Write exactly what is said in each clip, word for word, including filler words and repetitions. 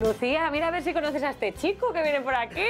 Lucía, mira a ver si conoces a este chico que viene por aquí.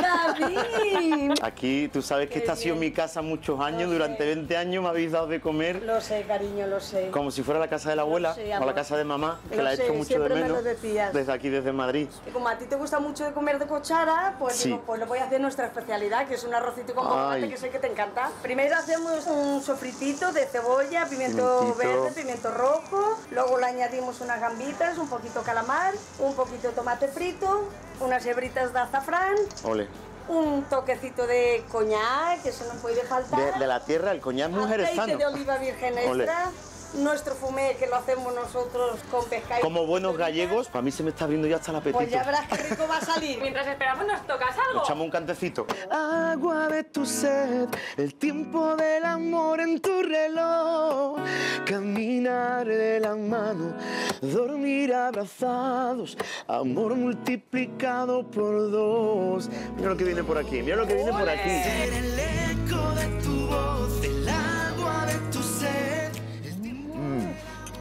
¡David! Aquí, tú sabes que esta ha sido mi casa muchos años, durante veinte años me habéis dado de comer. Lo sé, cariño, lo sé. Como si fuera la casa de la abuela o la casa de mamá, que la he hecho mucho de menos. Desde aquí, desde Madrid. Y como a ti te gusta mucho de comer de cuchara, pues digo, pues lo voy a hacer nuestra especialidad, que es un arrocito con tomate, que sé que te encanta. Primero hacemos un sofritito de cebolla, pimiento verde, pimiento rojo, luego le añadimos unas gambitas, un poquito calamar, un poquito de tomate frito, unas hebritas de azafrán. Ole. Un toquecito de coñac, que eso no puede faltar. De, de la tierra, el coñac mujer es sano. Aceite de oliva virgen extra. Nuestro fumé, que lo hacemos nosotros con pescado. Como buenos gallegos, para mí se me está abriendo ya hasta el apetito. Pues ya verás qué rico va a salir. Mientras esperamos, ¿nos tocas algo? Echamos un cantecito. Agua de tu sed, el tiempo del amor en tu reloj. Caminar de la mano, dormir abrazados, amor multiplicado por dos. Mira lo que viene por aquí, mira lo que viene por aquí. Ser el eco de tu voz, el agua de tu sed.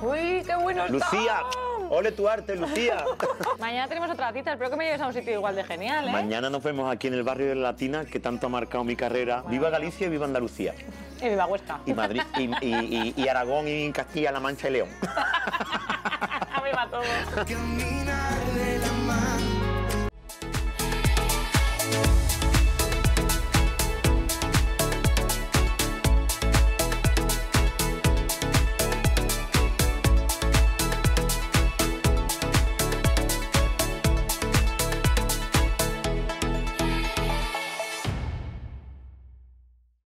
¡Uy, qué bueno está! ¡Lucía! ¡Ole tu arte, Lucía! Mañana tenemos otra cita, espero que me lleves a un sitio igual de genial, ¿eh? Mañana nos vemos aquí en el barrio de Latina, que tanto ha marcado mi carrera. Bueno. Viva Galicia y viva Andalucía. Y viva Huesca. Y Madrid, y, y, y, y Aragón, y Castilla, La Mancha y León. ¡Viva todo!